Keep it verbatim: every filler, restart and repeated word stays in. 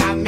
My